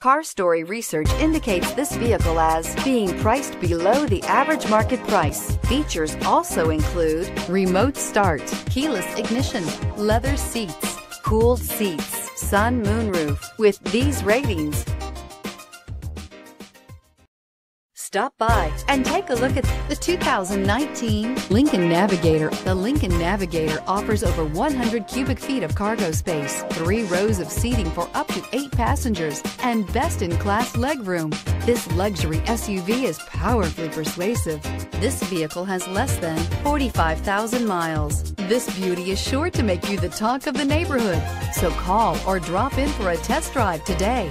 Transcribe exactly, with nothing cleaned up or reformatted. CarStory research indicates this vehicle as being priced below the average market price. Features also include remote start, keyless ignition, leather seats, cooled seats, sun moonroof. With these ratings, stop by and take a look at the two thousand nineteen Lincoln Navigator. The Lincoln Navigator offers over one hundred cubic feet of cargo space, three rows of seating for up to eight passengers, and best-in-class legroom. This luxury S U V is powerfully persuasive. This vehicle has less than forty-five thousand miles. This beauty is sure to make you the talk of the neighborhood. So call or drop in for a test drive today.